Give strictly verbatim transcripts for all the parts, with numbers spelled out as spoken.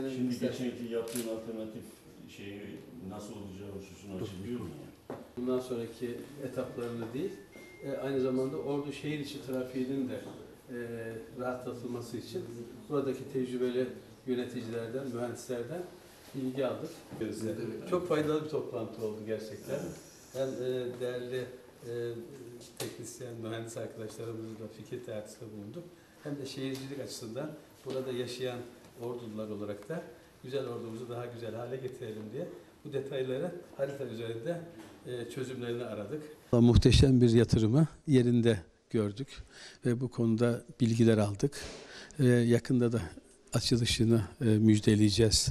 Şimdi geçenki yaptığın alternatif şeyi nasıl olacağı hususunu açıklıyor mu? Bundan sonraki etaplarını değil, e, aynı zamanda Ordu şehir içi trafiğinin de e, rahatlatılması için buradaki tecrübeli yöneticilerden, mühendislerden bilgi aldık. Çok faydalı bir toplantı oldu gerçekten. Hem e, değerli e, teknisyen, mühendis arkadaşlarımızla fikir teatisinde bulunduk. Hem de şehircilik açısından burada yaşayan Ordulular olarak da güzel ordumuzu daha güzel hale getirelim diye bu detayları harita üzerinde çözümlerini aradık. Muhteşem bir yatırımı yerinde gördük ve bu konuda bilgiler aldık. Yakında da açılışını müjdeleyeceğiz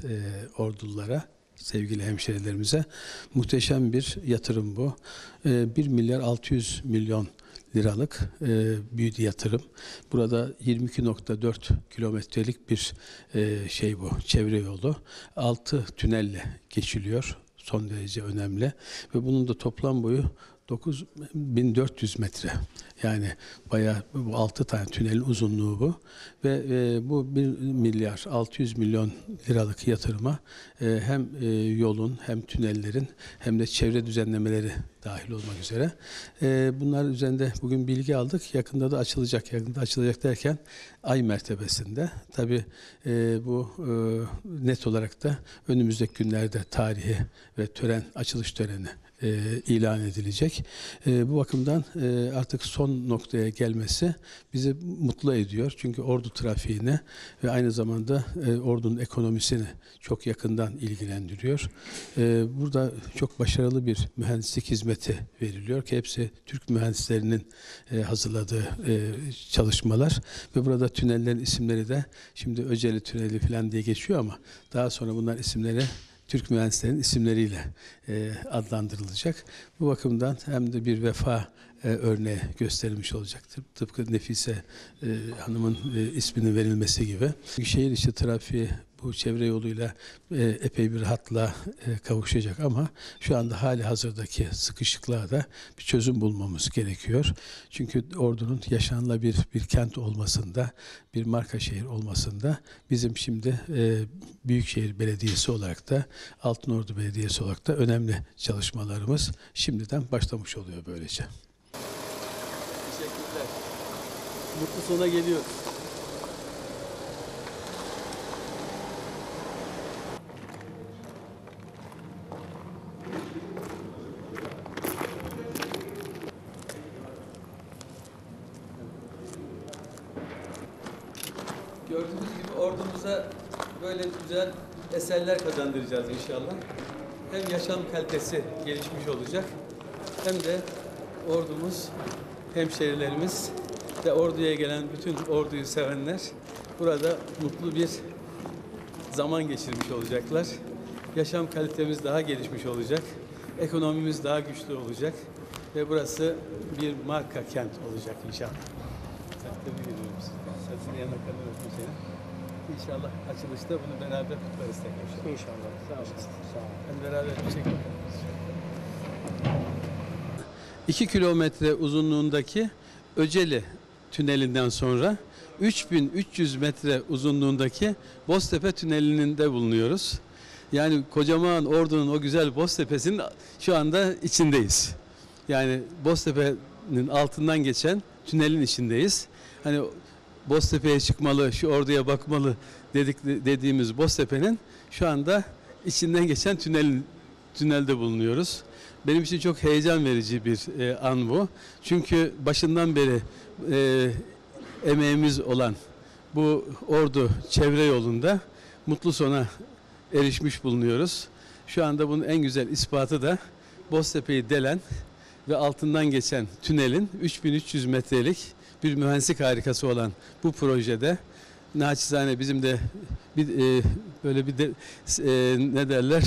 Ordululara, sevgili hemşehrilerimize. Muhteşem bir yatırım bu. bir milyar altı yüz milyon liralık e, büyük yatırım. Burada yirmi iki nokta dört kilometrelik bir e, şey bu, çevre yolu. altı tünelle geçiliyor. Son derece önemli. Ve bunun da toplam boyu dokuz bin dört yüz metre. Yani bayağı bu altı tane tünelin uzunluğu bu. Ve e, bu bir milyar altı yüz milyon liralık yatırıma e, hem e, yolun hem tünellerin hem de çevre düzenlemeleri dahil olmak üzere. E, bunlar üzerinde bugün bilgi aldık. Yakında da açılacak. Yakında açılacak derken ay mertebesinde. Tabii e, bu e, net olarak da önümüzdeki günlerde tarihi ve tören, açılış töreni e, ilan edilecek. E, bu bakımdan e, artık son noktaya gelmesi bizi mutlu ediyor. Çünkü Ordu trafiğini ve aynı zamanda e, Ordu'nun ekonomisini çok yakından ilgilendiriyor. E, burada çok başarılı bir mühendislik hizmeti veriliyor ki hepsi Türk mühendislerinin e, hazırladığı e, çalışmalar ve burada tünellerin isimleri de şimdi Öceli tüneli falan diye geçiyor ama daha sonra bunlar isimleri Türk mühendislerin isimleriyle e, adlandırılacak. Bu bakımdan hem de bir vefa e, örneği gösterilmiş olacaktır. Tıpkı Nefise e, Hanım'ın e, isminin verilmesi gibi. Çünkü şehir içi trafiği bu çevre yoluyla e, epey bir rahatla e, kavuşacak ama şu anda hali hazırdaki sıkışıklığa da bir çözüm bulmamız gerekiyor. Çünkü Ordu'nun yaşanılabilir bir kent olmasında, bir marka şehir olmasında bizim şimdi e, Büyükşehir Belediyesi olarak da, Altınordu Belediyesi olarak da önemli çalışmalarımız şimdiden başlamış oluyor böylece. Teşekkürler. Mutlu sona geliyoruz. Gördüğünüz gibi ordumuza böyle güzel eserler kazandıracağız inşallah. Hem yaşam kalitesi gelişmiş olacak hem de ordumuz, hemşehrilerimiz ve orduya gelen bütün orduyu sevenler burada mutlu bir zaman geçirmiş olacaklar. Yaşam kalitemiz daha gelişmiş olacak. Ekonomimiz daha güçlü olacak ve burası bir marka kent olacak inşallah. Tabii görüyoruz. Saçını yanına kadar öpmüşsün. İnşallah açılışta bunu beraber kutlarız tekrar. İnşallah. Sağ olun. Sağ olun. Hem beraber teşekkür ederiz. iki kilometre uzunluğundaki Öceli tünelinden sonra üç bin üç yüz metre uzunluğundaki Boztepe tünelinde bulunuyoruz. Yani kocaman Ordu'nun o güzel Boztepe'sinin şu anda içindeyiz. Yani Boztepe'nin altından geçen tünelin içindeyiz. Hani Boztepe'ye çıkmalı, şu Ordu'ya bakmalı dedik dediğimiz Boztepe'nin şu anda içinden geçen tünel, tünelde bulunuyoruz. Benim için çok heyecan verici bir e, an bu. Çünkü başından beri e, emeğimiz olan bu Ordu çevre yolunda mutlu sona erişmiş bulunuyoruz. Şu anda bunun en güzel ispatı da Boztepe'yi delen ve altından geçen tünelin üç bin üç yüz metrelik bir mühendislik harikası olan bu projede naçizane bizim de bir, e, böyle bir de, e, ne derler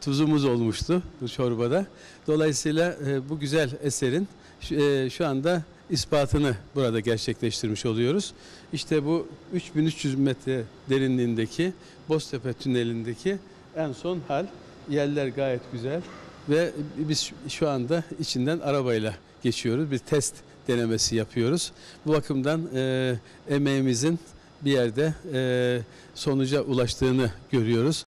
tuzumuz olmuştu bu çorbada. Dolayısıyla e, bu güzel eserin e, şu anda ispatını burada gerçekleştirmiş oluyoruz. İşte bu üç bin üç yüz metre derinliğindeki Boztepe tünelindeki en son hal. Yerler gayet güzel. Ve biz şu anda içinden arabayla geçiyoruz. Bir test denemesi yapıyoruz. Bu bakımdan e, emeğimizin bir yerde e, sonuca ulaştığını görüyoruz.